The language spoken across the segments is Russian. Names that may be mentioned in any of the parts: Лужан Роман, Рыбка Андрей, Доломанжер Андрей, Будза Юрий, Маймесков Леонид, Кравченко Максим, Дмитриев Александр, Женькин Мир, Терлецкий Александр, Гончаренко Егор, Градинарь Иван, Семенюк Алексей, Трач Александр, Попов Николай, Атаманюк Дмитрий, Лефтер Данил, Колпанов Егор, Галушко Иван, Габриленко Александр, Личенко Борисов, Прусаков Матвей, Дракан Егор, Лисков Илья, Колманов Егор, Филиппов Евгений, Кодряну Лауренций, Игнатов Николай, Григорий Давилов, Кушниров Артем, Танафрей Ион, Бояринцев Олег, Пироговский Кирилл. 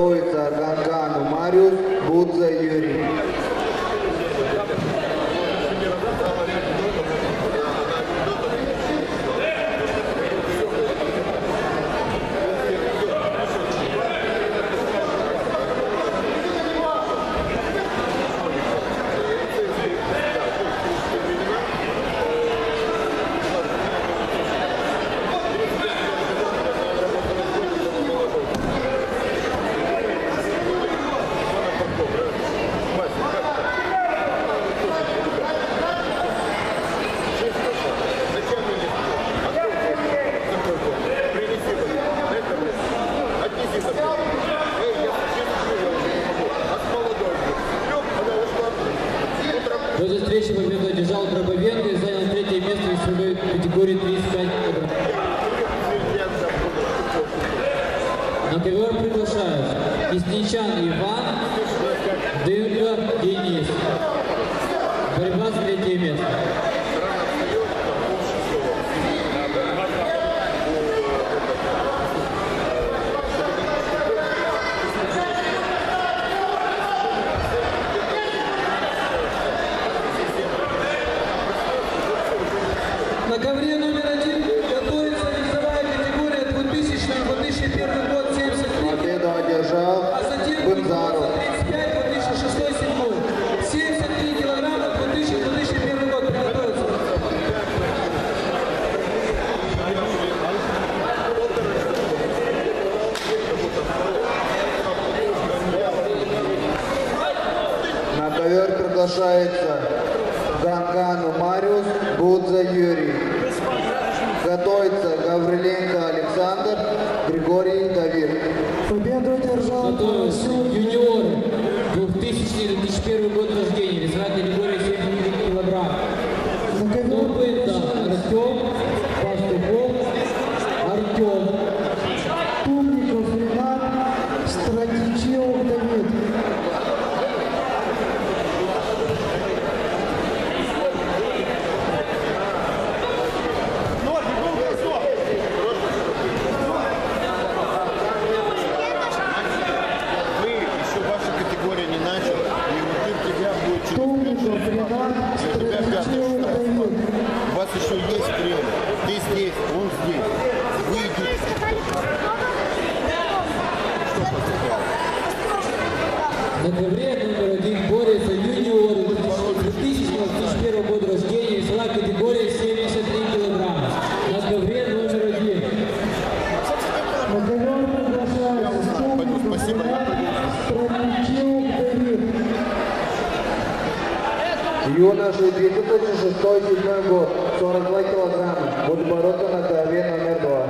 Гагану Мариус, Будза Юрий. Дракану Мариус, Будза Юрий. Готовится Габриленко Александр, Григорий Давилов. Победу держал юниор 2000-2001 год рождения, весна категория 70 килограмм. Копыта Артем, Пастухов Артем, Тумников Ренат, Стратичев Давид. Юноши 2006-2007 год, 42 килограмма, будет бороться на голове номер 2.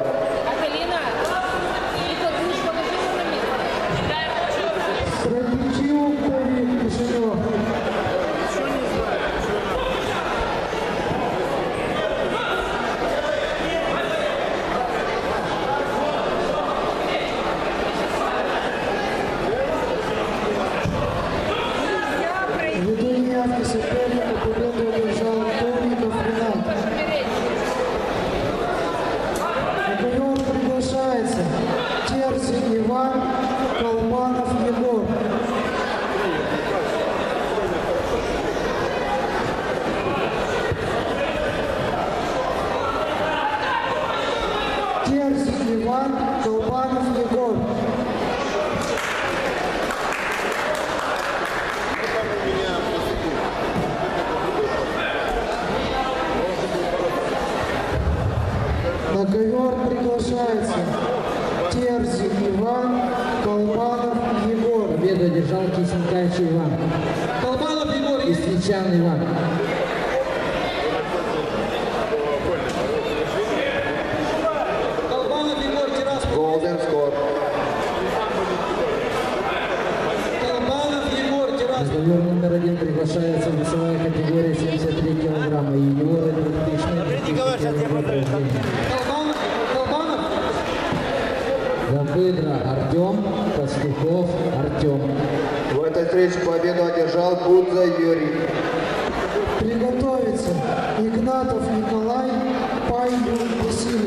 Терзик Иван, Колпанов Егор. Победу держал Кисенкач Иван. Колпанов Егор и Сличан Иван. Колпанов Егор Терас. Голден Скор. Колпанов Егор Терас. Разговор номер 1 приглашается весовая категория 73 килограмма. И юниоры 2000-2001. Забыдра Артем, Пастухов Артем. В этой встрече победу одержал Будза Юрий. Приготовиться Игнатов Николай, Пайдун Василий.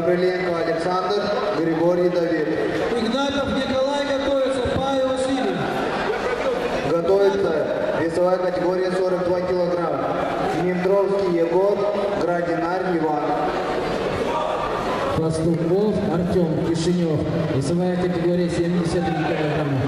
Габриленко Александр, Григорий Давилов. Игнатов Николай готовится к бою усилий. Готовится весовая категория 42 килограмма. Митровский Егор, Градинарь Иван. Пастухов Артем, Кишинев, весовая категория 70 килограмма.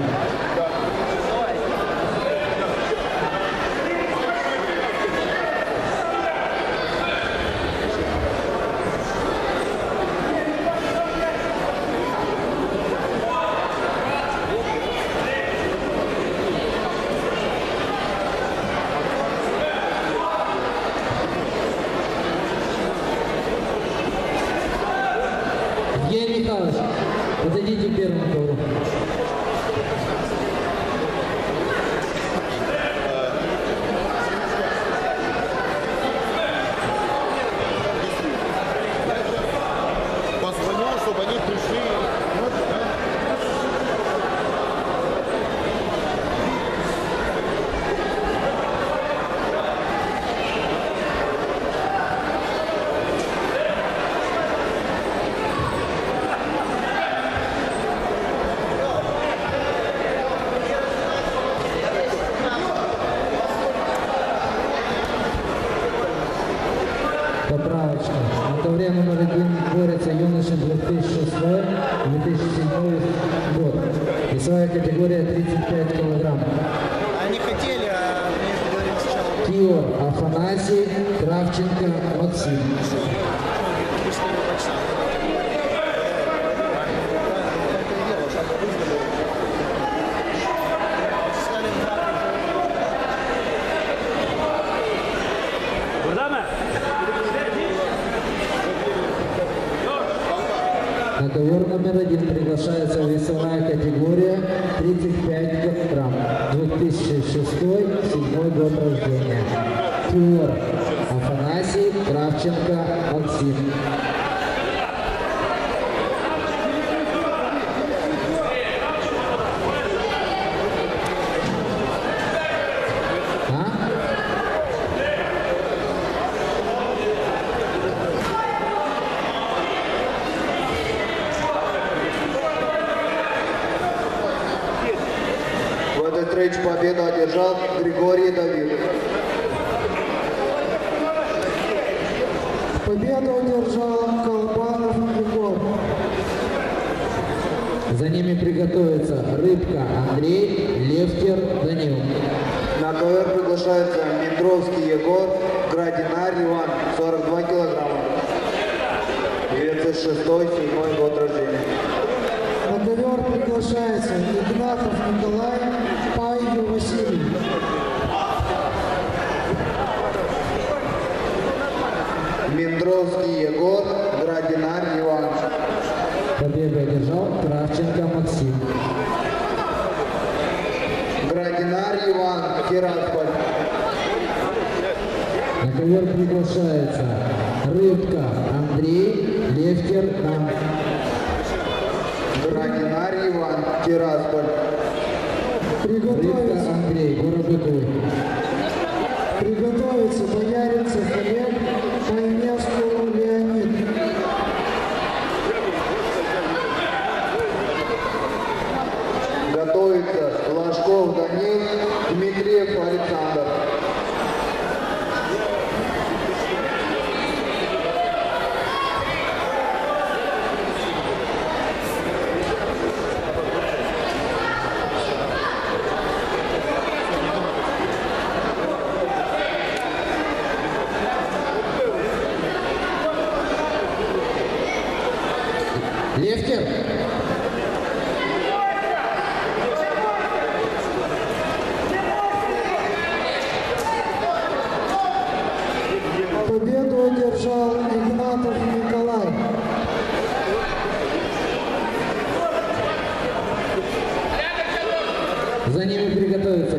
Победу одержал Григорий Давилов. Победу одержал Колпанов Егор. За ними приготовится Рыбка Андрей, Лефтер Данил. На ковер приглашается Митровский Егор, Градинарь Иван, 42 килограмма. 2006-2007 год рождения. На ковер приглашается Игнатов Николай, Мендровский Егор, Градинарь Иван. Победу одержал Кравченко Максим. Градинарь Иван, Тирасполь. На ковер приглашается Рыбка Андрей, Лефтер Данил. Градинарь Иван, Тирасполь. Рыбка Андрей, город Бутуй. Приготовится Бояринцев Олег, Маймесков Леонид. Готовится Галушко Данил, Дмитриев Александр.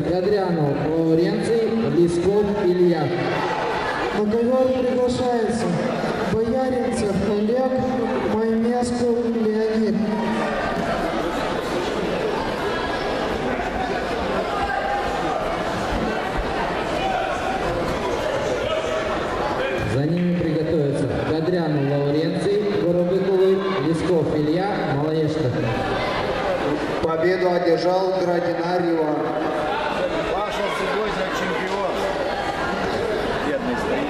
Кодряну Лауренций, Лисков Илья. На ковер приглашается Бояринцев Олег, Маймесков Леонид. За ними приготовится Кодряну Лауренций. Лауренций, Горобыкулы, Лисков Илья, Малоешков. Победу одержал Градинарь Иван. Паша сегодня чемпион. Бедный стоит.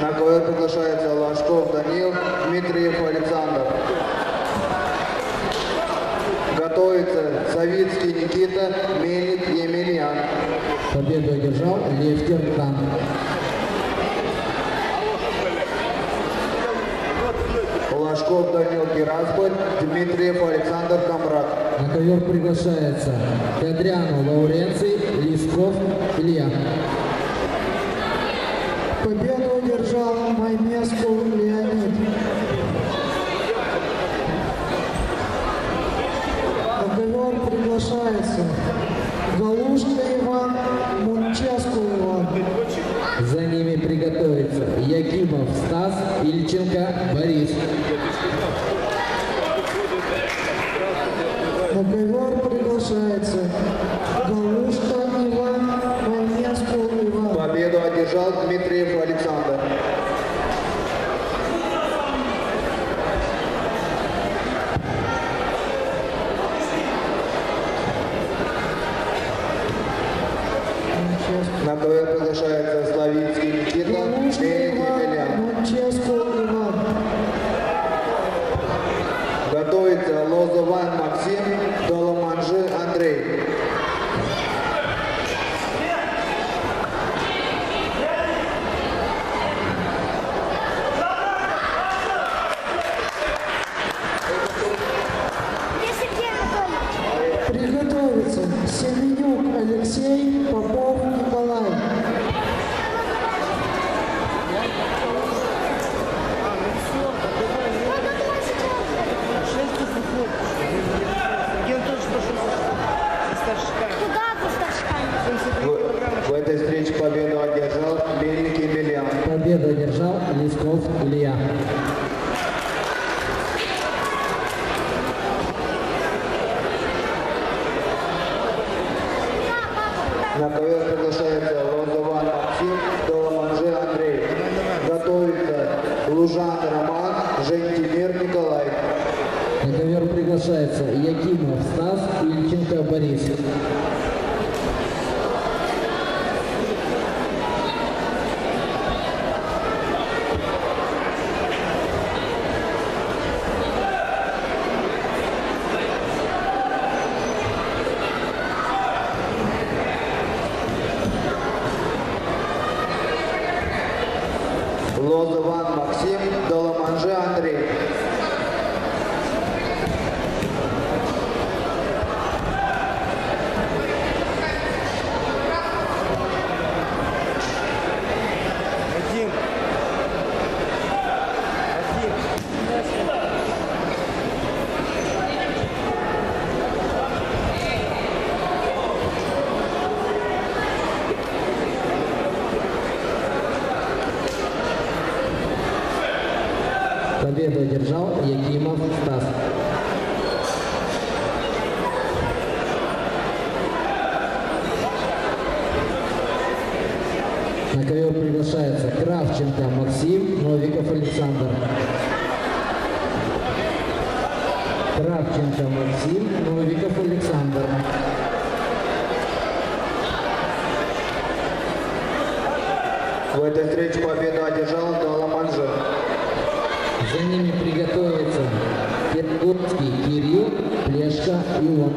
На ковер приглашается Галушко Данил, Дмитриев Александр. Готовится Савицкий Никита, Милик Емельян. Победу одержал Лефтер Данил. Галушко Данил Герасполь, Дмитриев Александр Камрак. На ковер приглашается Кодряну Лауренций, Лисков Илья. Победу одержал Маймесков Леонид. Договор приглашается Галушко Иван, Мунческу Иван. За ними приготовится Якимов Стас и Личенко Борисов. Договор приглашается Галушко Иван, Мунческу Иван. Победу одержал Дмитриев Александр. На ковер приглашается Славицкий Никита, Мелик Емельян. Готовится Лондован Аксин, Доломанжер Андрей. Приготовится Семенюк Алексей, Попов Николай. В этой встрече победу одержал Милик Емельян. Победу одержал Лисков Илья. На ковер приглашается Лондован Аксин, Доломанжер Андрей. Готовится Лужан Роман, Житимир Николай. На ковер приглашается Якимов Стас и Личенко Борисов. Лондован Максим, Доломанжер Андрей. Победу одержал Якимов Стас. На ковер приглашается Кравченко Максим, Новиков Александр. Кравченко Максим, Новиков Александр. В этой встрече победу одержал Доломанжер. За ними приготовится Пироговский Кирилл, Бешляка Микель.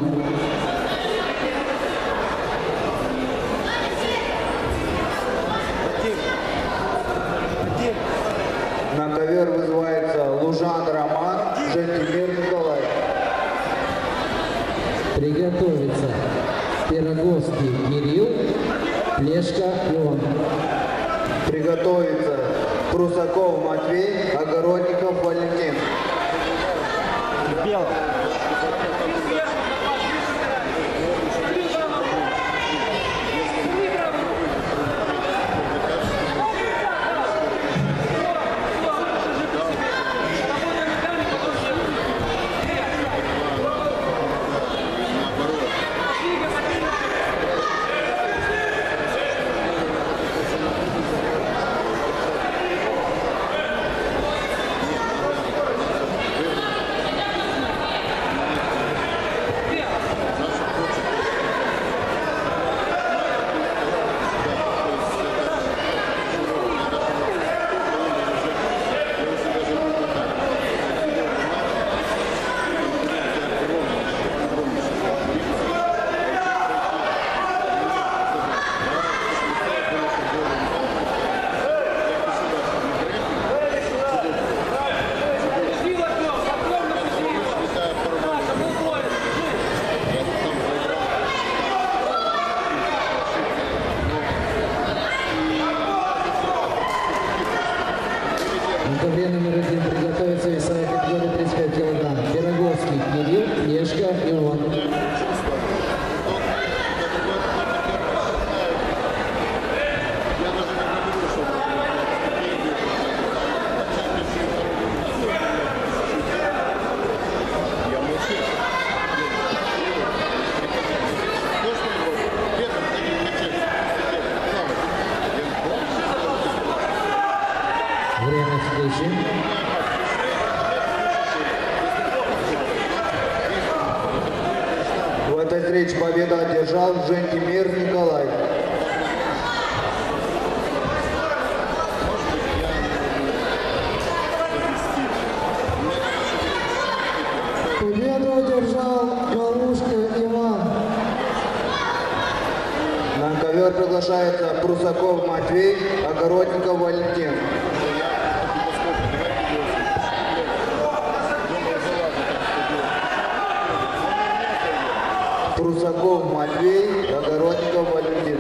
На ковер вызывается Лужан Роман, Жентимир Николай. Приготовится Пироговский Кирилл, Бешляка Микель. Приготовится Прусаков Матвей, Огородников Валентин. победу одержал Женькин Николай. Победу одержал Галушко Иван. На ковер приглашается Прусаков Матвей, Огородников Валентин. Прусаков Матвей, Огородников Валентин.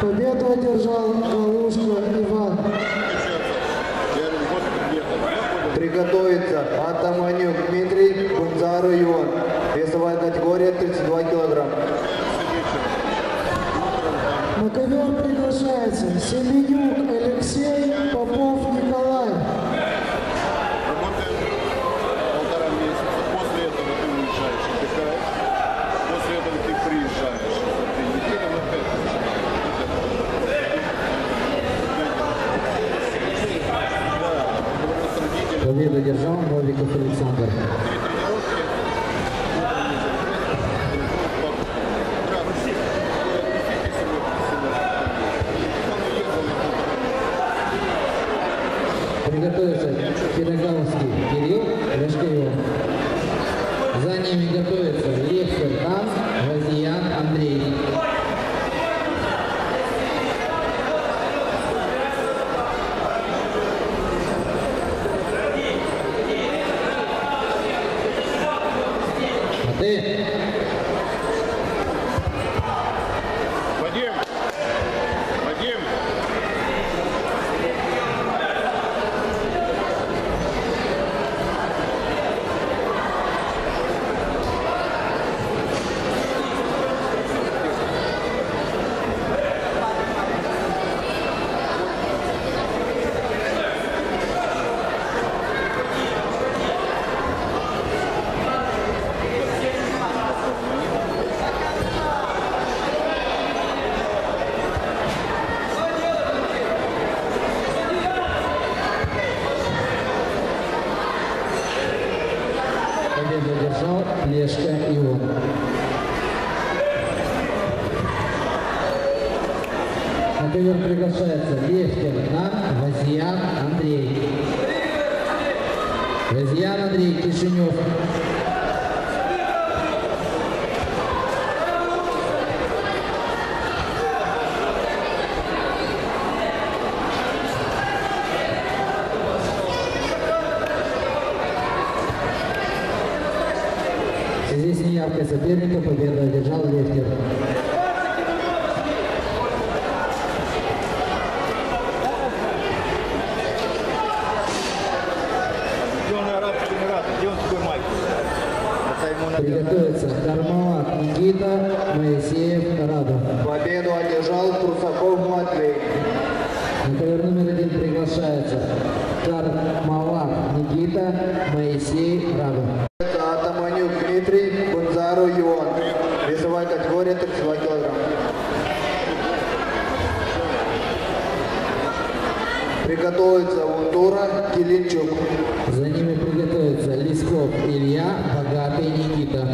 Победу одержал Галушко Иван. Приготовится Атаманюк Дмитрий, Будза Юрий. Весовая категория 32 килограмма. На ковер приглашается Семенюк Алексей, Попов Николай. Победу держал Милик Александр. Приготовится Пироговский Кирилл, Лешкаев. За ними готовится Лефтер Данил, Андрей. Соперника победу одержал Лефтер. Приготовится Кармалак Никита, Моисеев Радов. Победу одержал Прусаков Матвей. На ковер номер 1 приглашается Кармалак Никита, Моисеев Радов. Приготовится Утура Килинчук. За ними приготовится Лисков Илья, Богатый Никита.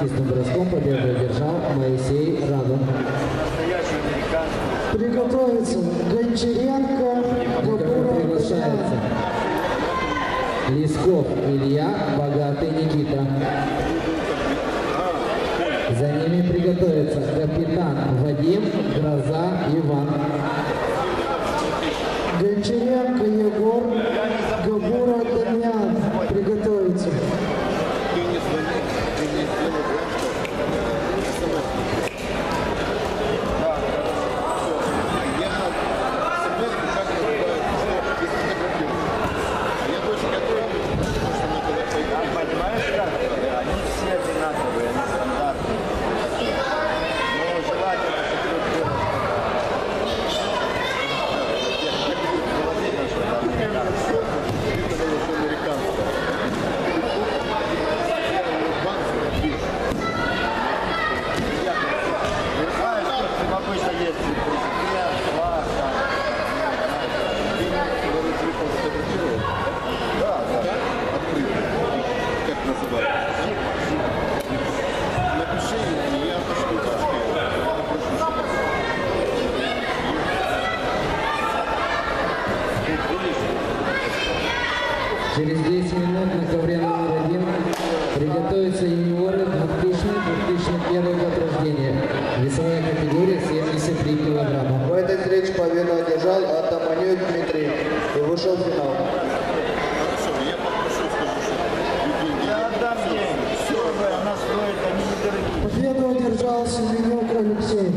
Чистым броском победу одержал Моисей Радов. Приготовится Гончаренко, Габриленко приглашается. Лисков Илья, Богатый Никита. За ними приготовится капитан Вадим, Гроза Иван. Гончаренко Егор, Габура Дамьян приготовится. Через 10 минут на ковре номер 1 приготовится юниоры 2000-2001 год рождения. Весовая категория 73 килограмма. В этой встрече победу одержал Атаманюк Дмитрий и вышел в финал. Победу одержал Семенюк Алексей.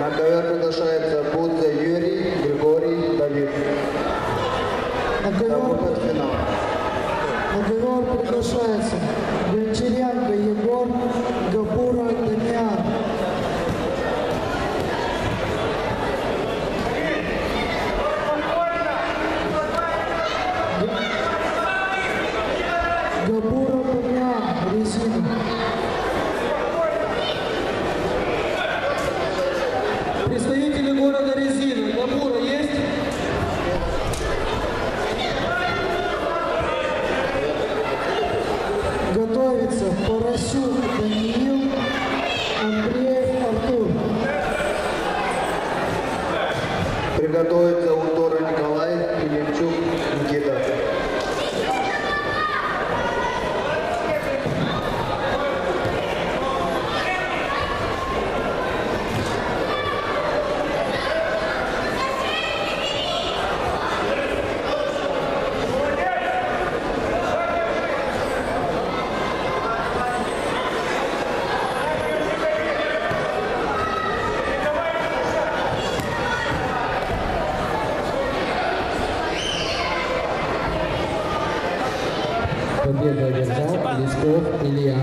На ковер приглашается Будза Юрий, Григорий Давилов. На ковер приглашается Гончаренко Егор, Габура Дамиан. Габура Дамиан, резина. Представители города Резина. Габура есть? Готовится Поросюк Даниил, Андреев Артур. Приготовится Утора Николай, Пелевчук Никита. Победу одержал Лисков Илья.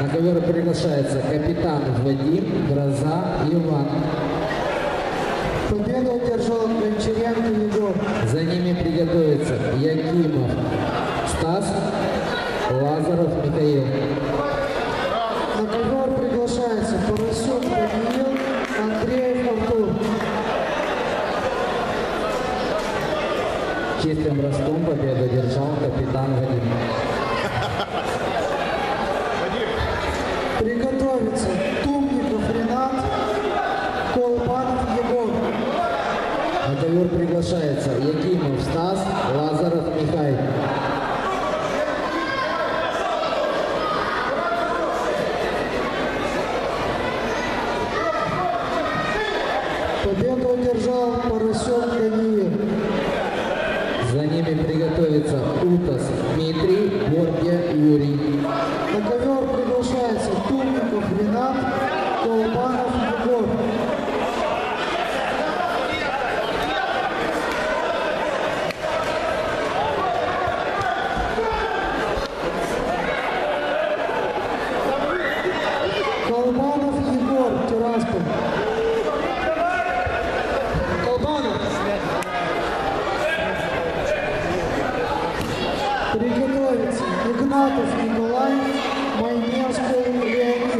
На ковер приглашается капитан Вадим, Гроза Иван. Победу одержал Гончаренко Егор. За ними приготовится Якимов Стас, Лазаров Михаил. На ковер приглашается Поросюк Даниил, Андреев Артур. Чистым ростом победу держал капитан Вадим. Приготовится Тумников Ренат, Колпанов Егор. На ковер приглашается Якимов Стас, Лазаров Михай. Победу одержал Поросюк Даниил. За ними приготовится Утас Дмитрий, Борге Юрий. На ковер приглашается Тумников Ренат, Колпанов Егор. Колманов Егор, Тирасполь. Приготовится Игнатов Николай, Маймесков Леонид.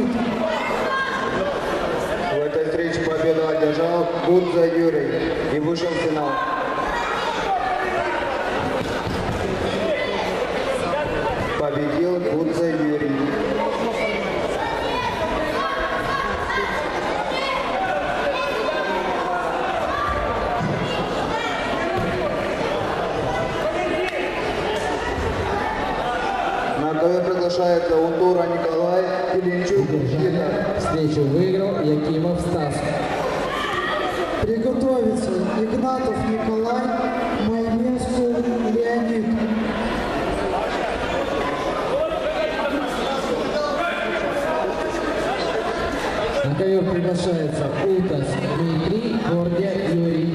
В этой встрече победу одержал Будза Юрий и вышел в финал. Победил Будза Юрий. Приглашается Утора Николай, Пеленчук. Встречу выиграл Якимов Стас. Приготовится Игнатов Николай, Маймесков Леонид. На ковер приглашается Утас Дмитрий, Гордя Юрий.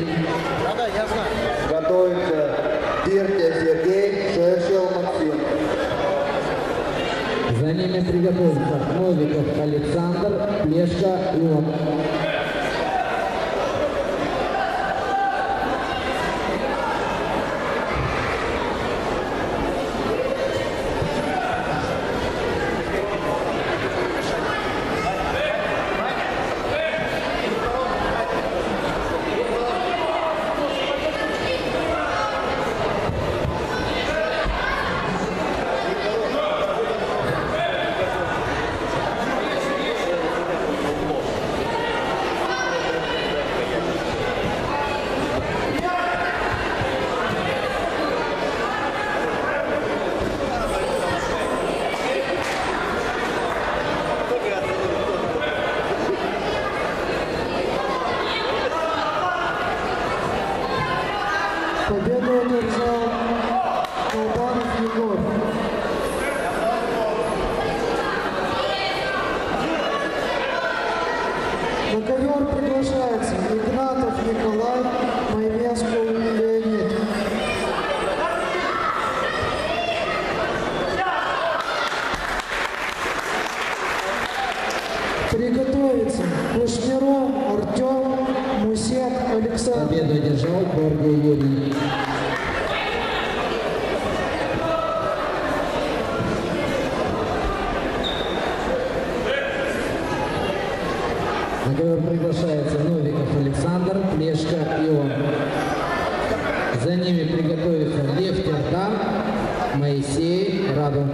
Готовится Пиртя Сергей, Шершел Максим. За ними приготовится Новиков Александр, Плешка Иван. Николай, Маймесков Леонид. Приготовиться. Кушниров Артем, Мусет Александр. Победу одержал Боргий Юрий. Приглашается Новиков Александр, Плешка и он. За ними приготовится Лефтер Данил, Моисей Радун.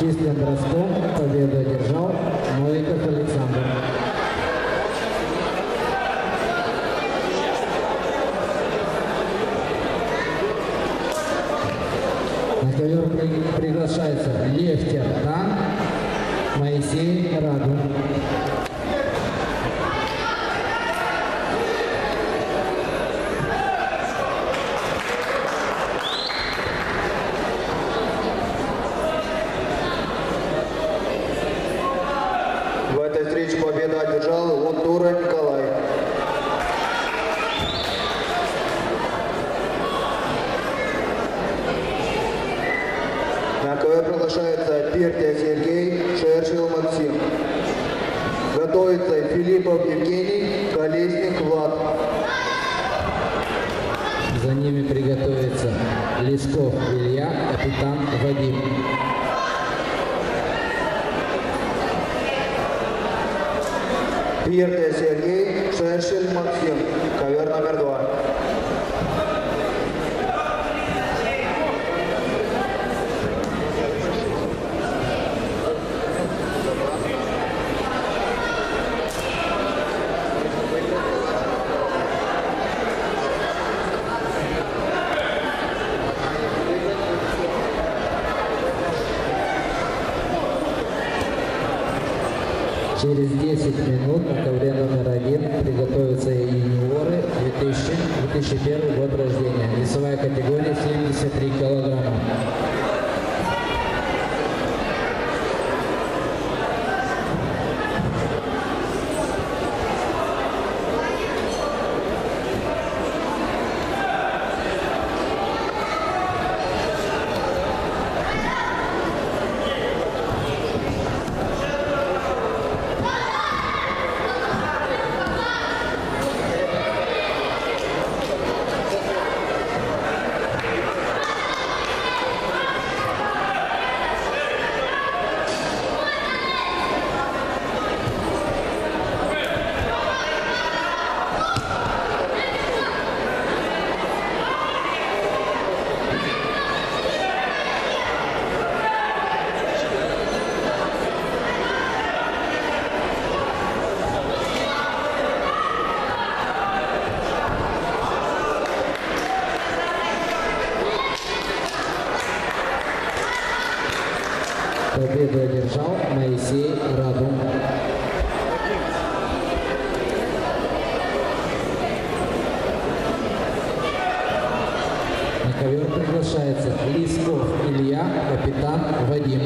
Чистым броском победу одержал Новиков Александр. Приглашается Лефтер Данил, Моисей Радун. В этой встрече победу одержал Градинарь Николай. Приглашается Пертия Сергей, Шершил Максим. Готовится Филиппов Евгений, Колесник Влад. За ними приготовится Лисков Илья, капитан Вадим. Пертия Сергей, Шершил Максим, ковер номер 2. Через 10 минут на ковре номер 1 приготовятся юниоры 2000-2001 год рождения. Весовая категория 73 килограмма. Победу одержал Моисей Радун. На ковер приглашается Лисков Илья, капитан Вадим.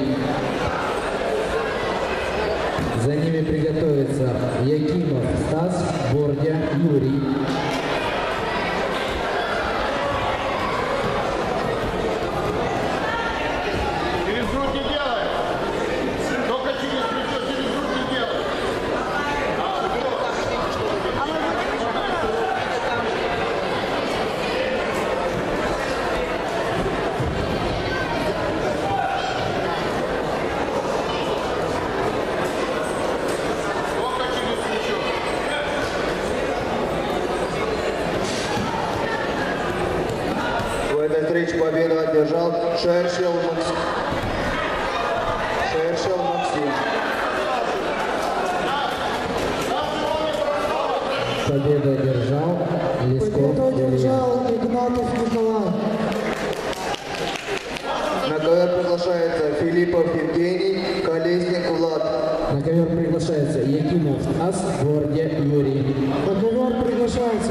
За ними приготовится Якимов Стас, Бордя Юрий. Победу одержал Шершел Максим. Победу одержал Лесков. Победу одержал Игнатов Николай. На ковер приглашается Филиппов Евгений, Колесник Влад. На ковер приглашается Якимов Стас, Бордя Юрий. На ковер приглашается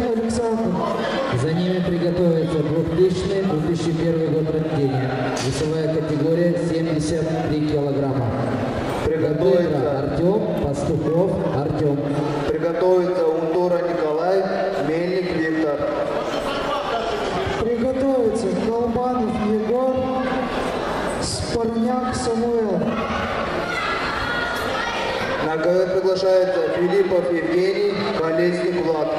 Александр. За ними приготовится 2000-2001 год рождения. Весовая категория 73 килограмма. Приготовится Артем, Пастухов Артем. Приготовится Унтора Николай, Мельник Виктор. Приготовится Колпанов Егор, Спорняк Самуил. На ковер приглашается Филиппов Евгений, Колесник Влад.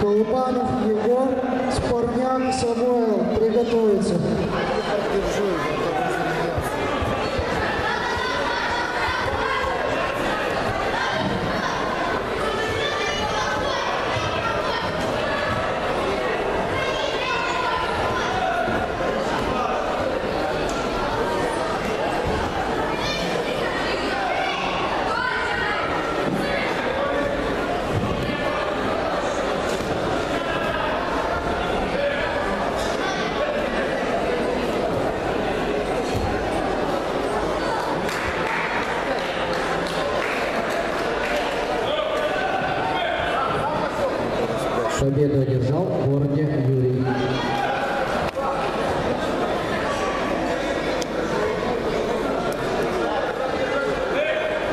Колпанов Егор, Спорняк Самуил, приготовится. Победу одержал Бордя Юрий.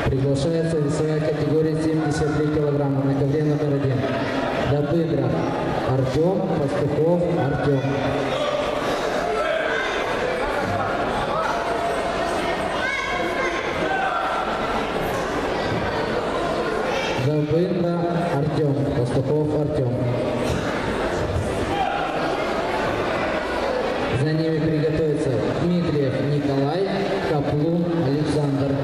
Приглашается весовая категория 73 килограмма на ковре номер 1. Добыгров Артем, Пастухов Артем. Добыгров Артем, Пастухов Артем. За ними приготовится Дмитриев Николай, Каплун Александр.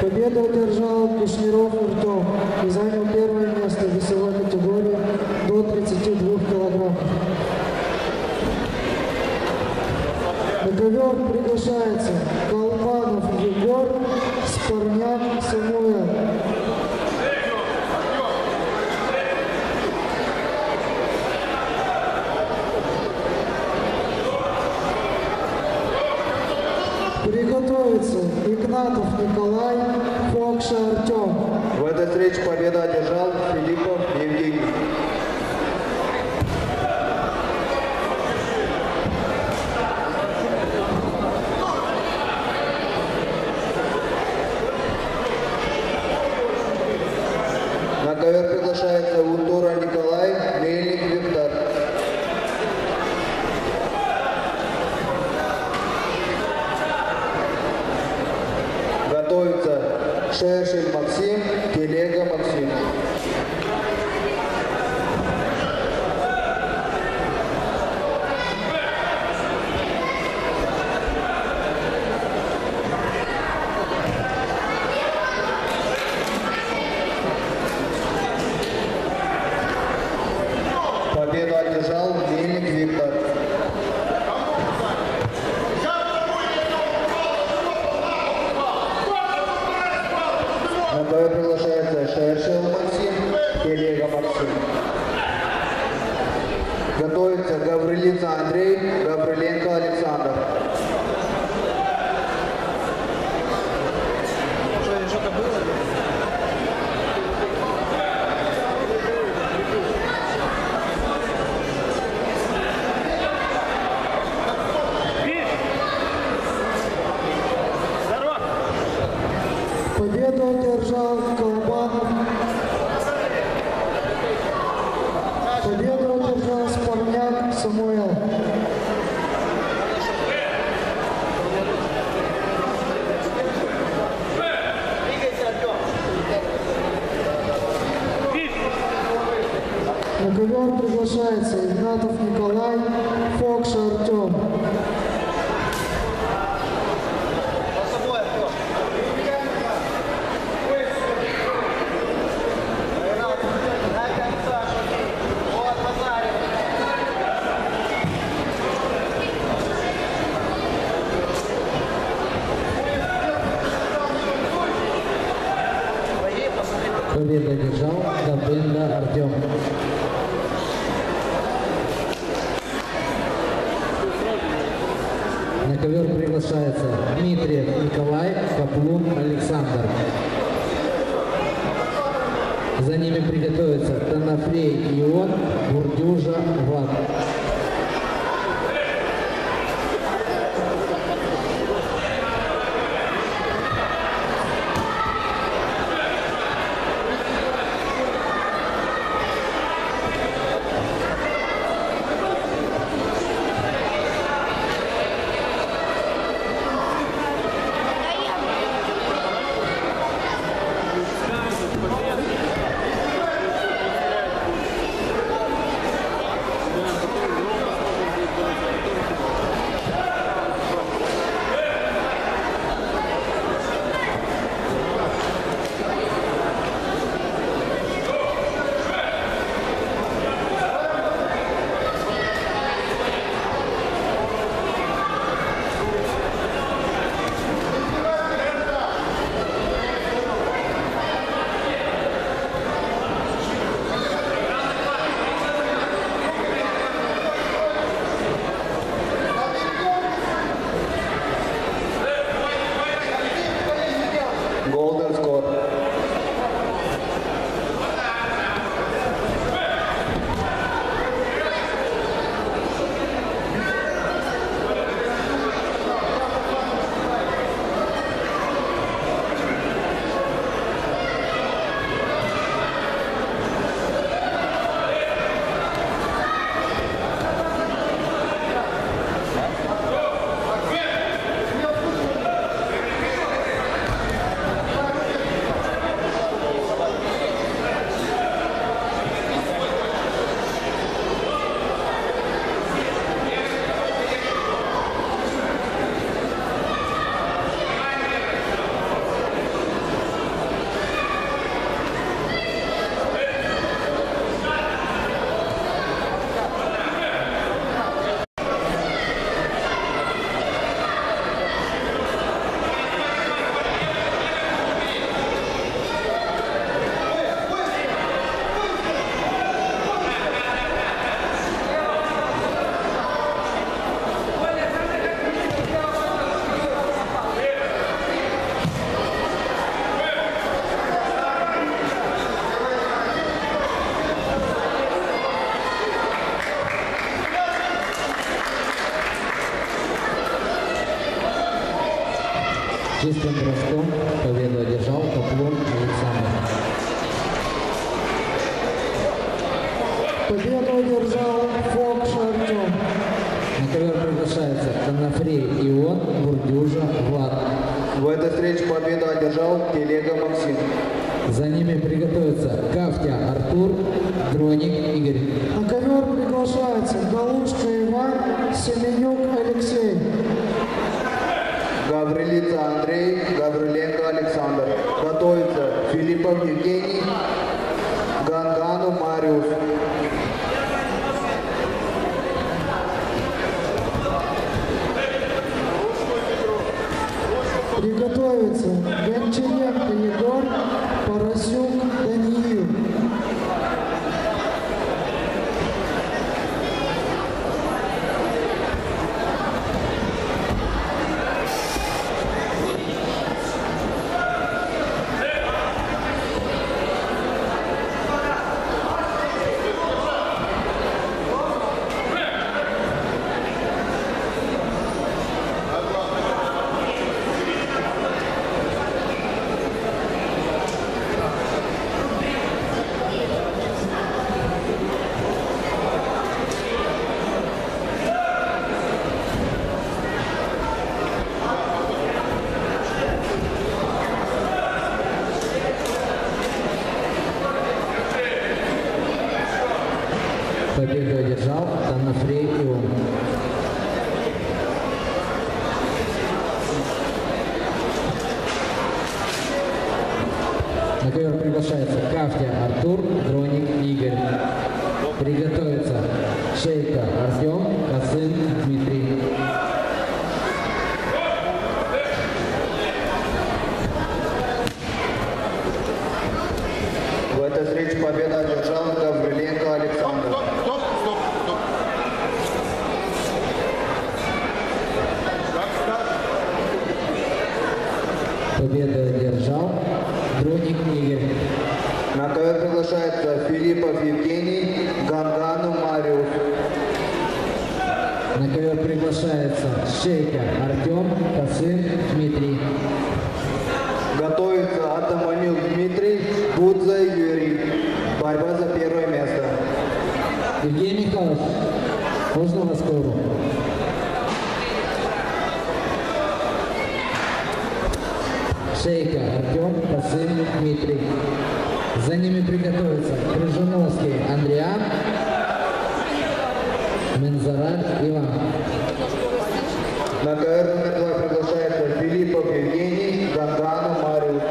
Победу одержал Кушниров Артем и занял первое место в весовой категории до 32 килограмм. На ковер приглашается Колпанов Егор, Спорняк Самуил. Приготовится Игнатов Николай, Фокша Артем. В этой встрече победу одержал Филиппов Евгений. На ковер приглашается Унтора Николай, Мельник Виктор. Готовится Шершель Максим, Телега Максим. Победу одержал Мельник Виктор. На ковер приглашается Шершел Максим, Телега Максим. Готовится Габриленко Андрей, Габриленко Александр. Победу одержал Колпанов. Победу одержал Спорняк Самуил. На ковер приглашается Игнатов Николай, Фокша Артем. победу одержал Добрынина Артем. На ковер приглашается Дмитриев Николай, Каплун Александр. За ними приготовится Танафрей Ион, Бурдюжа Влад. Чистым броском победу одержал Попов Александр. Победу одержал Фокс Артем. На ковер приглашается Танафрей Ион, Бурдюжа Влад. В этой встрече победу одержал Телега Максим. За ними приготовится Кафтя Артур, Дроник Игорь. На ковер приглашается Галушко Иван, Семенюк Алексей. Габриленко Андрей, Габриленко Александр. Готовится Филиппов Евгений, Гангану Мариус. Приготовится Гончаренко Егор, Поросюк Даниил. Победу одержал Танафрей Ион. На ковер приглашается Кафтя Артур, Дроник Игорь. Приготовится Шейка Артем, Косым Дмитрий. победу одержал Габриленко Александр. Стоп. Победу одержал Бродник Нигер. На ТВ приглашается Филиппов Евгений, Гангану Мариус. На ковер приглашается Шейка Артем, Косых Дмитрий. Готовится Атаманюк Дмитрий, Будза Юрий. Борьба за первое место. Евгений Михайлович, можно на скорую? Шейка Артем, Косых Дмитрий. За ними приготовится Крыжановский Андриан. Мензарат Иван. На КР номер 2 приглашается Филиппов Евгений, Гангану Мариус.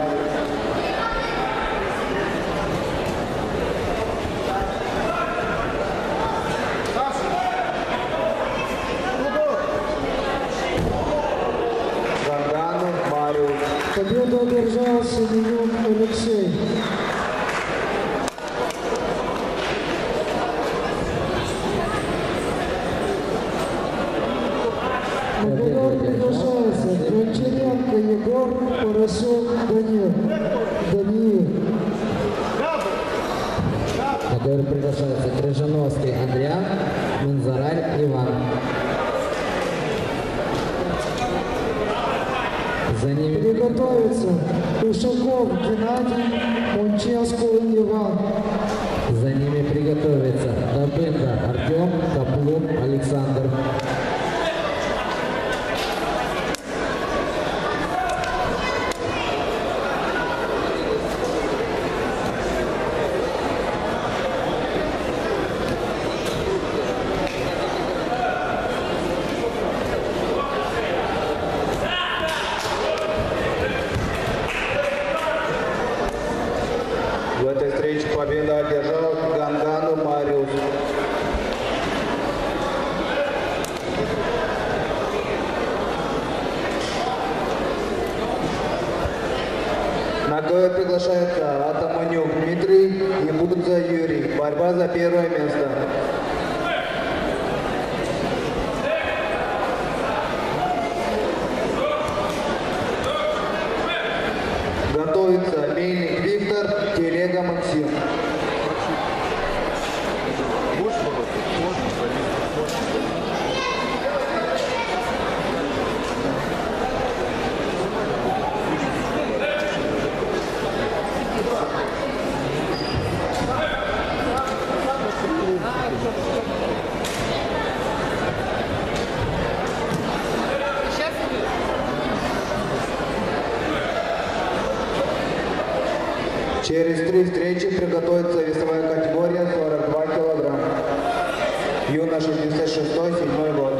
Гангану Мариус. Победу одержал Семенюк Алексей. Личенко Егор, Поросюк Данил. На ковер приглашается Крыжановский Андриан, Мензараль Иван. За ними приготовится Ушаков Геннадий, Монческу Иван. За ними приготовится Добенко Артем, Каплун Александр. Приглашается Атаманюк Дмитрий и Будза Юрий. Борьба за первое место. Готовится Мельник Виктор, Телега Максим. Через 3 встречи приготовится весовая категория 42 килограмма. Юна 66-7 год.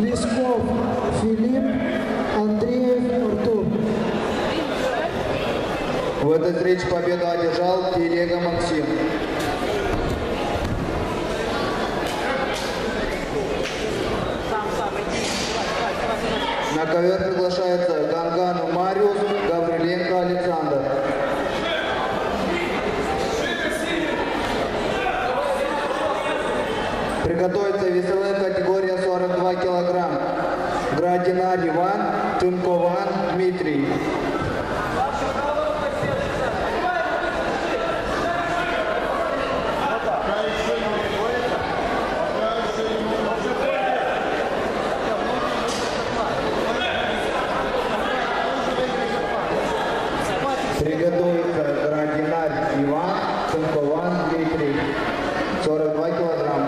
Лисков Филипп, Андреев Артур. В этой встрече победу одержал Пироговский Максим. На ковер приглашается Гангану Мариус, Габриленко Александр. Приготовится веселая категория 42 килограмм. Градинарь Иван, Тынкован Дмитрий. Приготовится Градинарь Иван, Тынкован Дмитрий. 42 килограмма.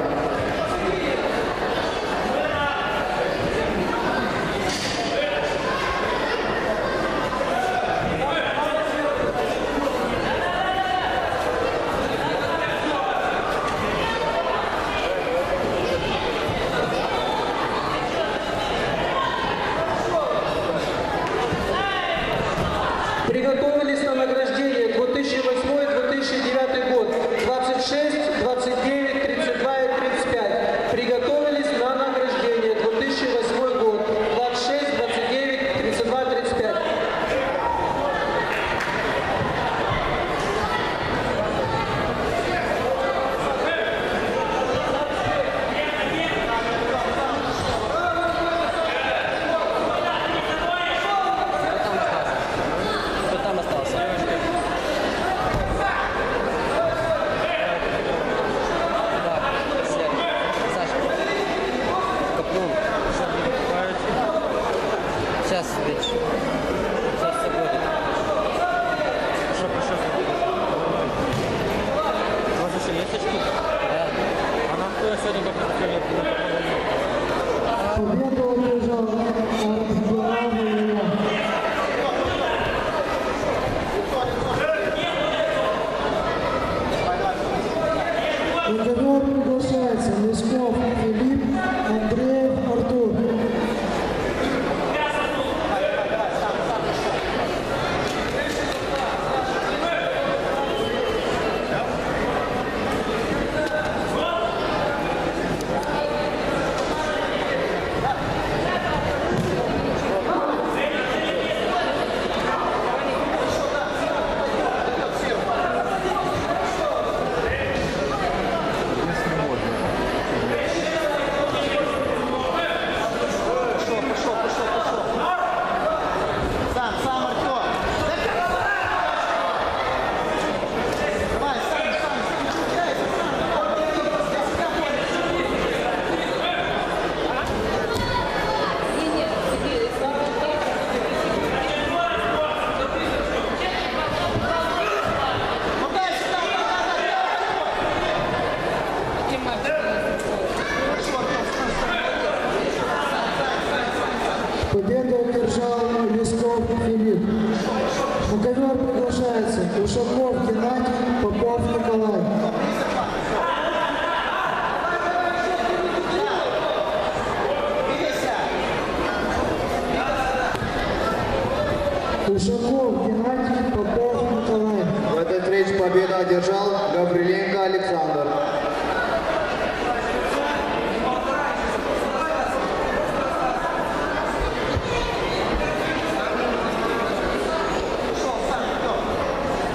одержал Габриленко Александр.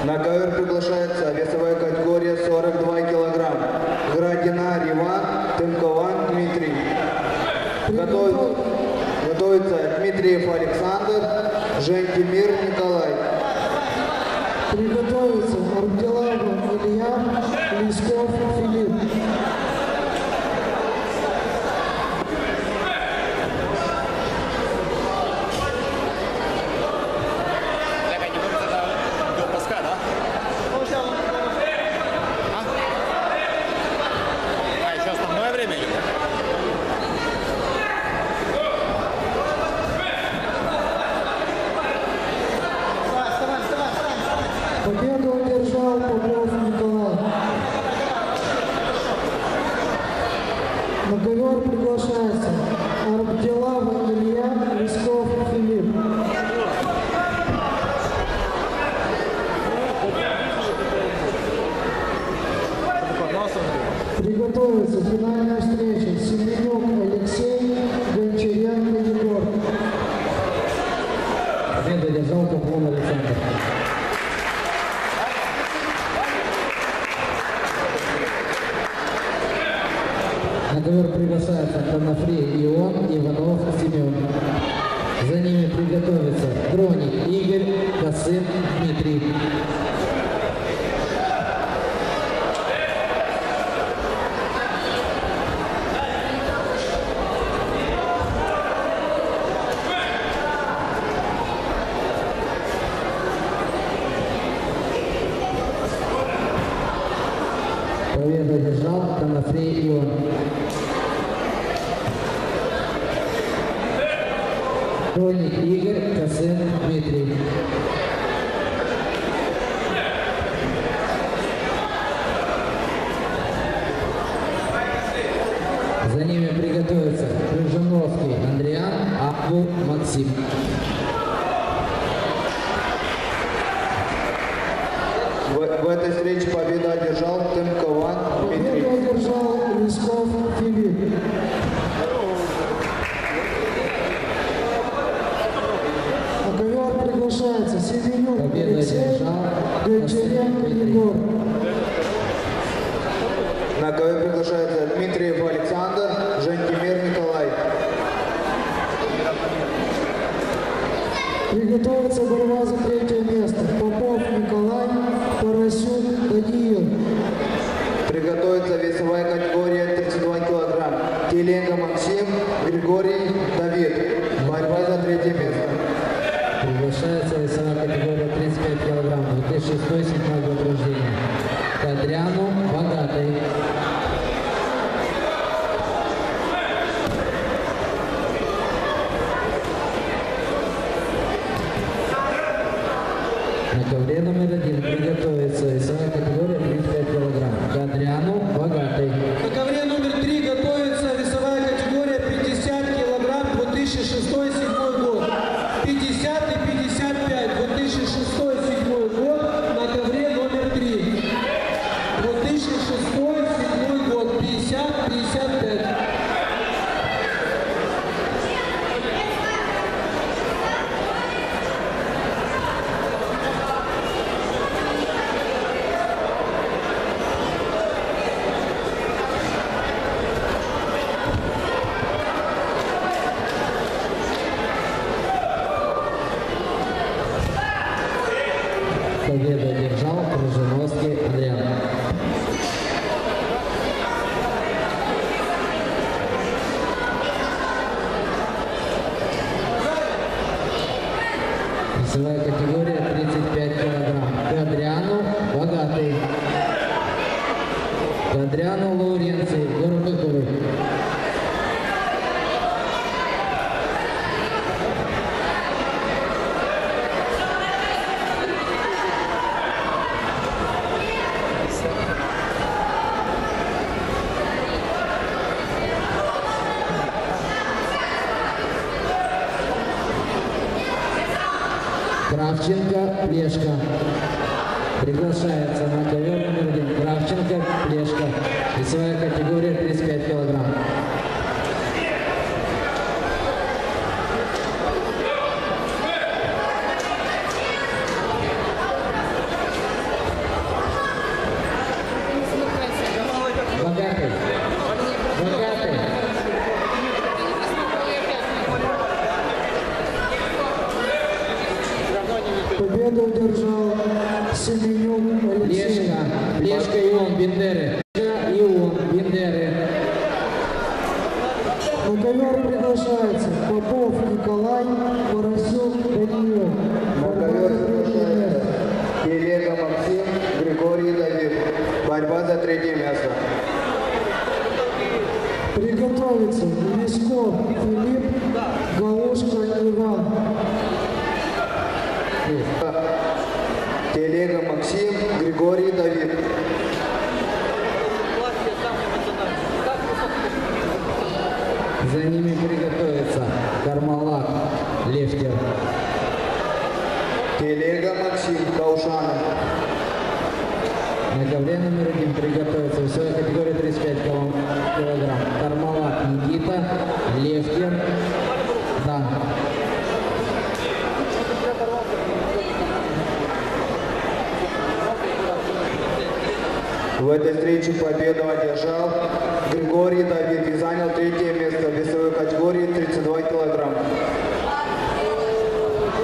На ковер приглашается весовая категория 42 килограмма. Градинарь Иван, Лондован Дмитрий. Готовится Дмитриев Александр, Женькин Мир Николай. Приготовится Габриленко Илья, Лисков Филипп. Приготовится борьба за третье место. Попов Николай, Поросюк Данил. Приготовится весовая категория 32 килограмм. Теленко Максим, Григорий Давилов. Борьба за третье место. Приглашается весовая категория 35 килограмм. 2006-2007 год рождения. Кодряну Богатой. Кравченко Лешка приглашается на ковер. Харченко Плешка, весовая категория 35 килограмм. Лисков Филипп, Галушко Иван. Телега Максим, Григорий Давилов. За ними приготовится Кармалак Лефтер. Телега Максим, Каушанов. На ковре номер 1 приготовится весовая категория 35 килограмм. Кармалак Никита, Лефтер, да. В этой встрече победу одержал Григорий Давид и занял третье место в весовой категории 32 килограмм.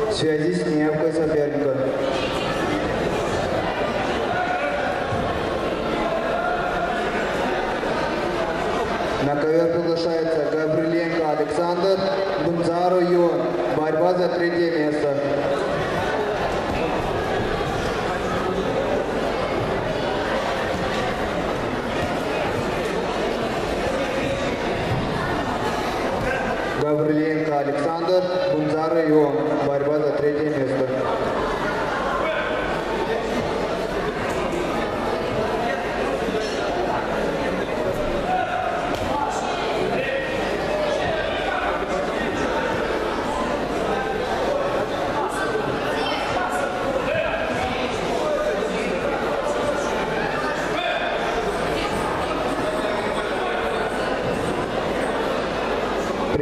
В связи с неявкой соперника. На ковер приглашается Габриленко Александр, Будза Юрий. Борьба за третье место. Габриленко Александр, Будза Юрий. Борьба за третье место.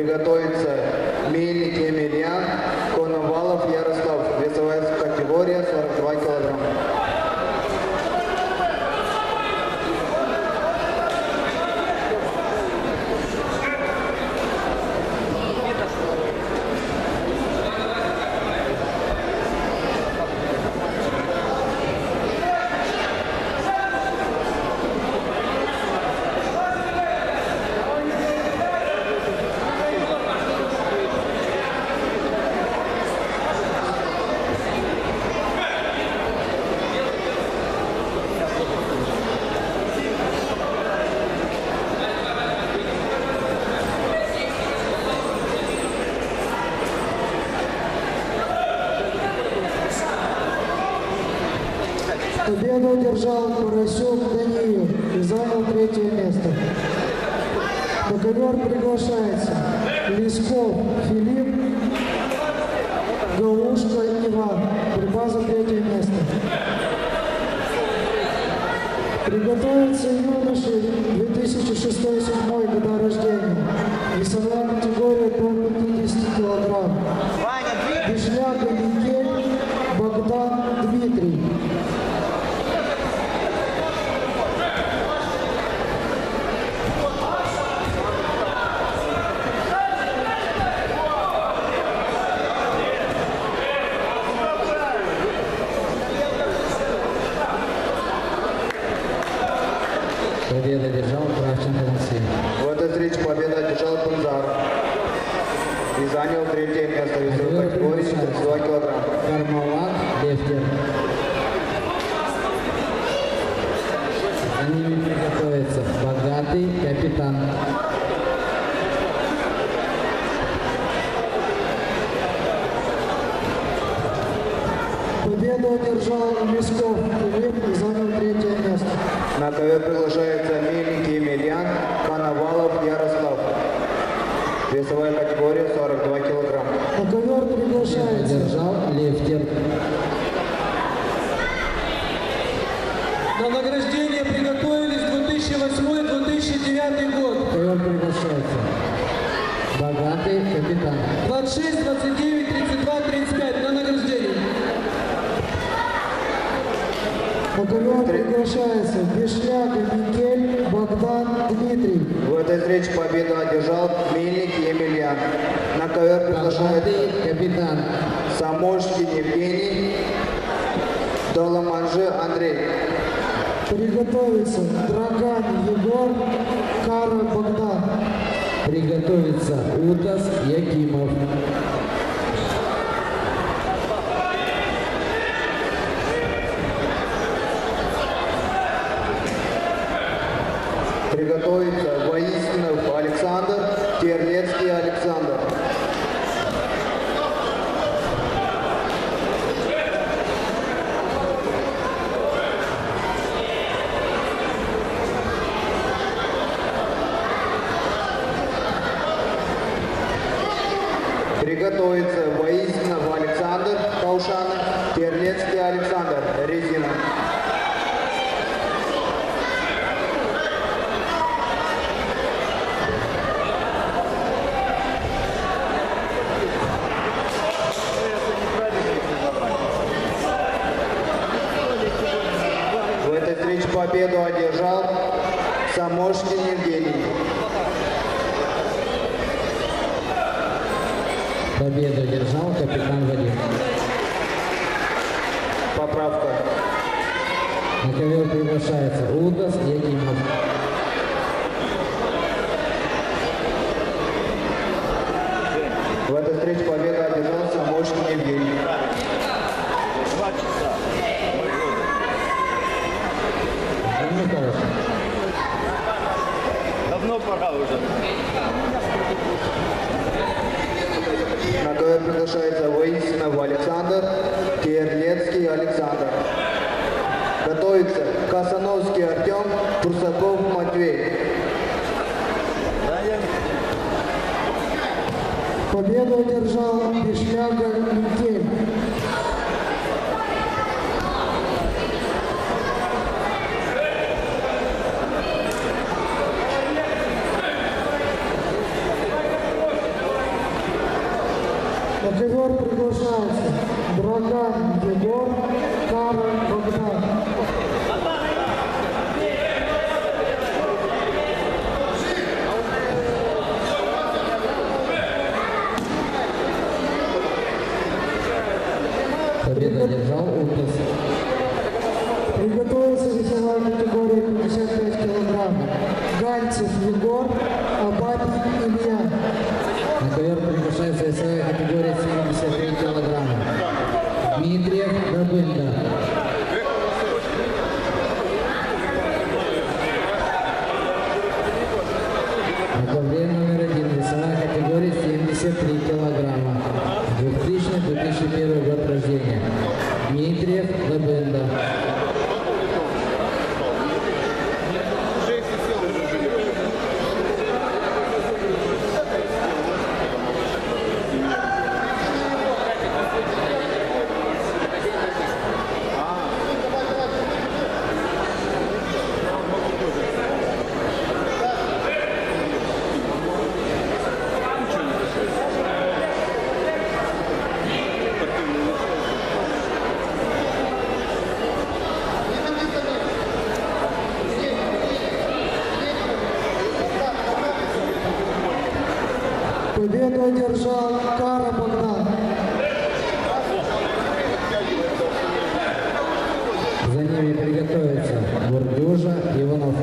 Готовится Милик Емельян, Коновалов Ярослав, весовая категория 42 килограмма. Победу держал Поросюк Даниил и занял третье место. На ковер приглашается Лисков Филипп, Галушко Иван. Борьба за третье место. Приготовятся юноши 2006-2007 года рождения. Весовая категория до 50 килограмм. Бешляка Микель, Дракан Дмитрий. Победа держал Кравченко Алексей. В этот речь победа держал Бунзар. И занял третье место. Весовой категории 32 килограмма. Кармалак Лефтер. За ними приготовится богатый капитан. Победу одержал Лесков Филипп и занял третье место. На ковер приглашается Милик Емельян, Коновалов Ярослав. Весовая категория 42 килограмма. На ковер приглашается. Держал Лефтер. На награждение. которые приготовились в 2008-2009 год. Прием приглашается. Богатый капитан. 26, 29, 32, 35 на награждение. Батальон приглашается. Бешляка Микель, Лондован Дмитрий. В этой встрече победу одержал Милик Емельян. На ковер приглашает капитан Самошкин Евгений, Доломанжер Андрей. Приготовится Дракан Егор, Кара Богдан. Приготовится Утас Якимов. Приготовится Воистинов Александр, Терлецкий Александр. Приготовится Воистинов Александр, Каушанов, Терлецкий Александр, Резина. Победу одержал Самошкин Евгений. Победу одержал капитан Вадим. Поправка. На ковер приглашается Удас Якимов. В этой встрече победу одержал Самошкин Евгений. 2 часа. Давно пора уже. На ковер приглашается Воистинов Александр, Терлецкий Александр. Готовится Касановский Артем, Турсаков Матвей. Победу одержал Бешляка Микель. Егор приглашается. Дракан Егор, Кара Богдан. Победа держал Утас. Приготовился весовая категория 55 килограмм. Гальцев Егор, Абатин Илья. На ковер приглашается весовая категория 73 килограмма. Дмитриев Александр. На ковре номер 1 весовая категория 73 килограмма. 2000-2001 год рождения. Дмитриев Александр. Победу одержал Кара Богдан. За ними приготовится Бурдюжа Иванов.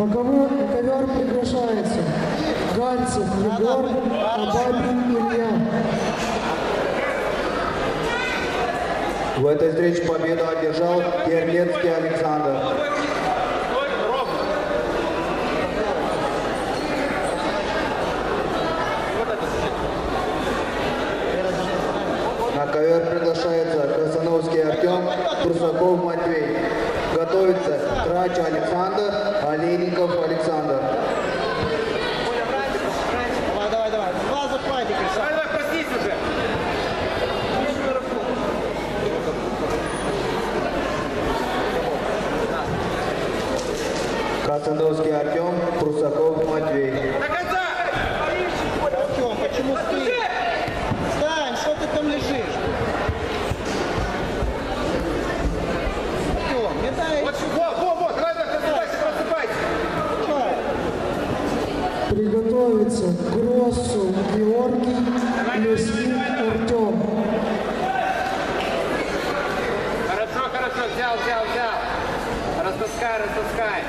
Боковой ковер приглашается. Гальцев Егор, Бабин Илья. В этой встрече победу одержал Терлецкий Александр. Ковер приглашается Красановский Артем, Прусаков Матвей. Готовится Трач Александр, Олейников Александр. Давай, давай, давай. Глаза пальчик. Давай, простись уже. Красандовский Артем, Прусаков Матвей. До конца! Артем, почему ты? Встань, что ты там лежишь? Артем, не дай. Вот, вот, вот, просыпайся, просыпайся. Приготовиться к Гроссу, Георгий, Леснин, Артем. Хорошо, хорошо, взял, взял, взял. Распускай, распускай.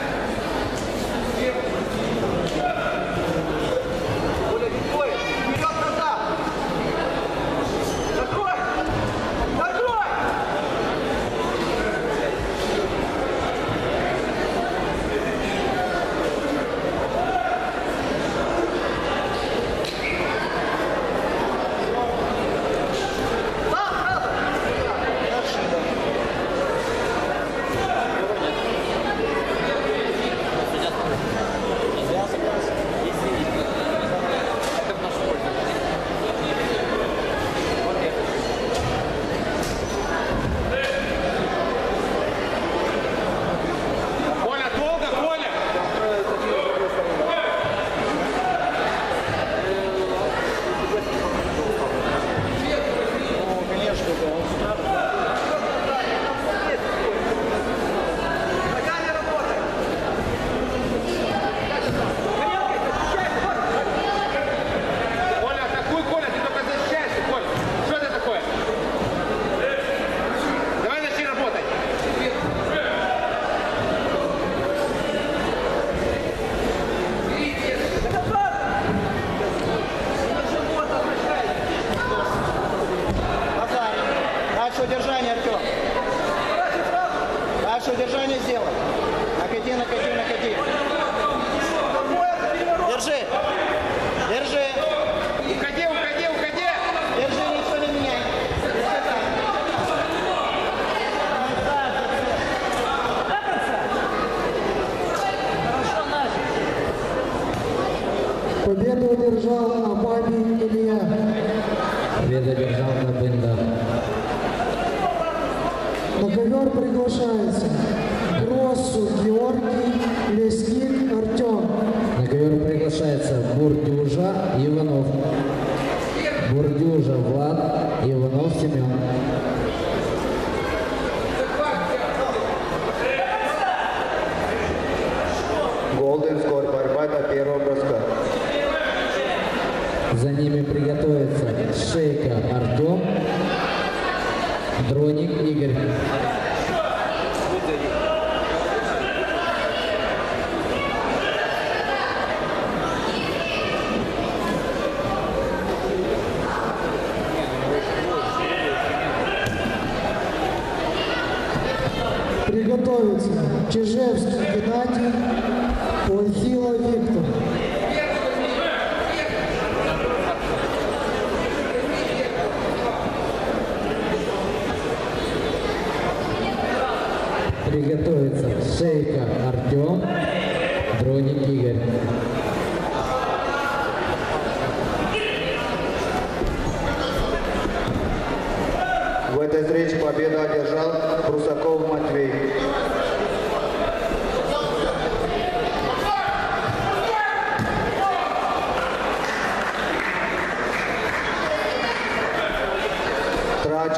Приготовиться. Чижевский Геннадий, Плохило Виктор. Приготовиться. Шейка Артем, Дроник Игорь. В этой встрече победу одержал Прусаков Матвей.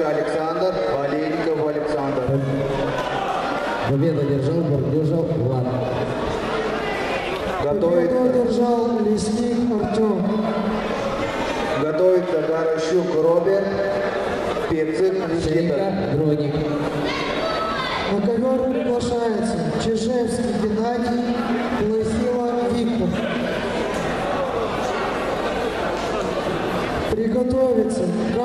Александр, Валериков Александр. Победу держал, Бордюжал Влад. Готовит. Победу держал Лесник Артем. Готовится Горощук Роберт, Пецик Никита. Дроник. На ковер приглашается Чижевский Геннадий, Плохило Виктор. Приготовится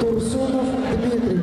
Турсунов Дмитрий.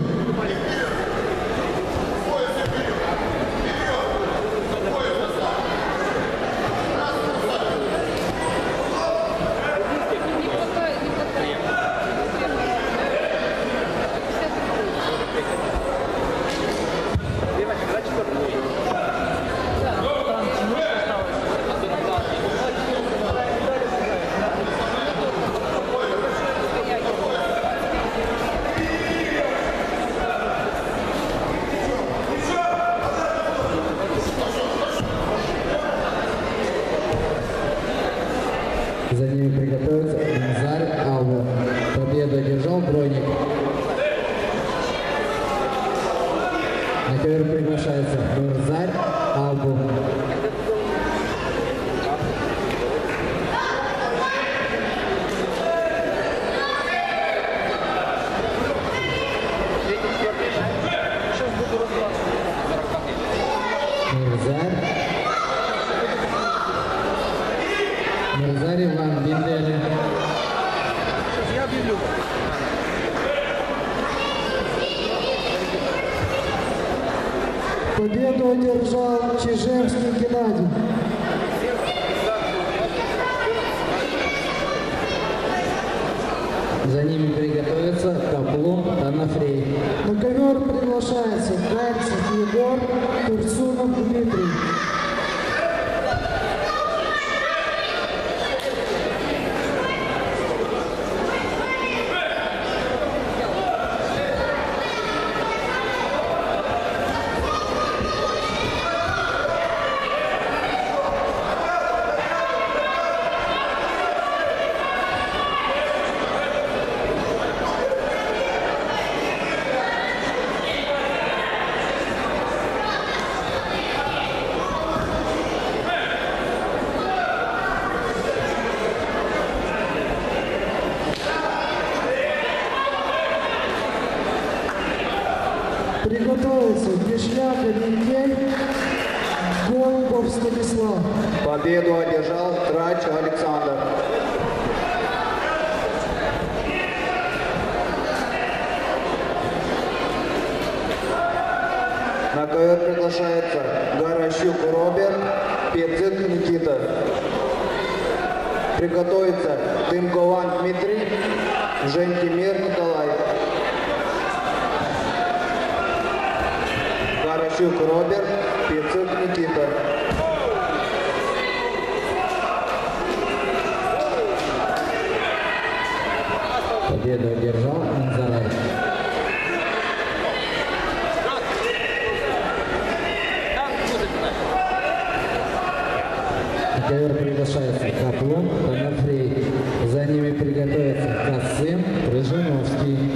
ковер приглашается Нурзарь Албу. Победу одержал Чижевский Геннадий. За ними приготовится Каплун Танафрей. На ковер приглашается Гальцев Егор, Турсунов Дмитрий. Приготовился Бешляка Микель, Голубов Станислав. Победу одержал Трач Александр. На ковер приглашается Горощук Роберт, Пецик Никита. Приготовится Тымкован Дмитрий, Женькин Мир Николай. Горощук Роберт, Пиццук Никита. Победу одержал Назарай. На ковер приглашается Каплун, Танафрей. За ними приготовится Касым, Рыжиновский.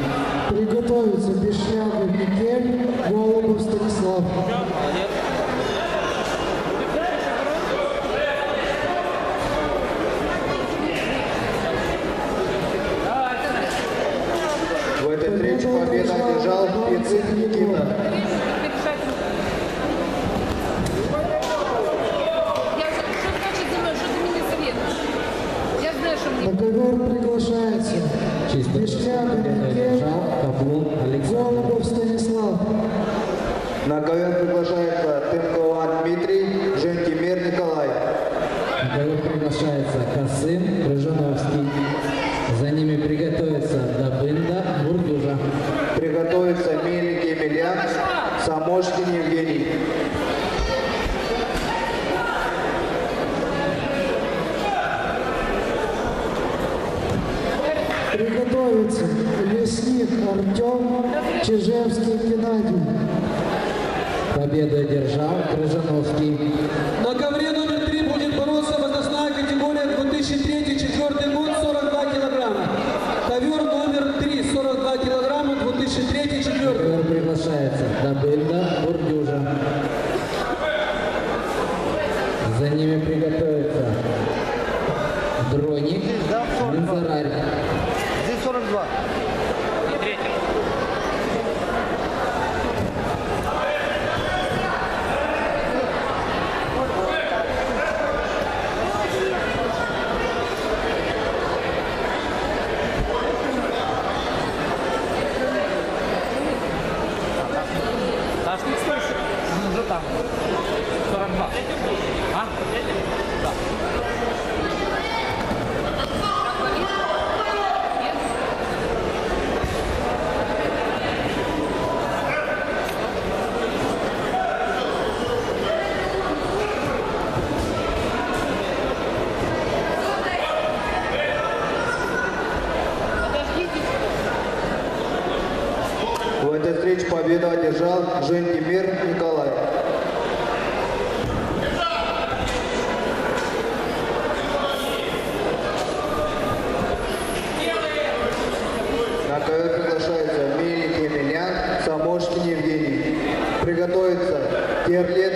Приготовится Бешляка Микель, Голубов Станислав. В этой встрече победу одержал Пиццик Никита. На ковер приглашается Бешляка Микель, Голубов Станислав. На ковер приглашается Тымкова Дмитрий, Женькимир Николай. На ковер приглашается Касым, Рыжановский. За ними приготовится Добында, Бурдужа. Приготовится Милик Емельян, Самошкин Евгений. Приготовится Лесник Артем, Чижевский Геннадий. Победу одержал Крыжановский. На ковре номер 3 будет бороться возрастная категория 2003-2004 год, 42 килограмма. Ковер номер 3, 42 килограмма, 2003-2004. Ковер приглашается Добыльда Бурдюжа. За ними приготовится Дроник Линзарарь. Здесь 42. Победу одержал Житимир Николай. На ковер приглашается Милик Емельян, Самошкин Евгений. Приготовился Перли.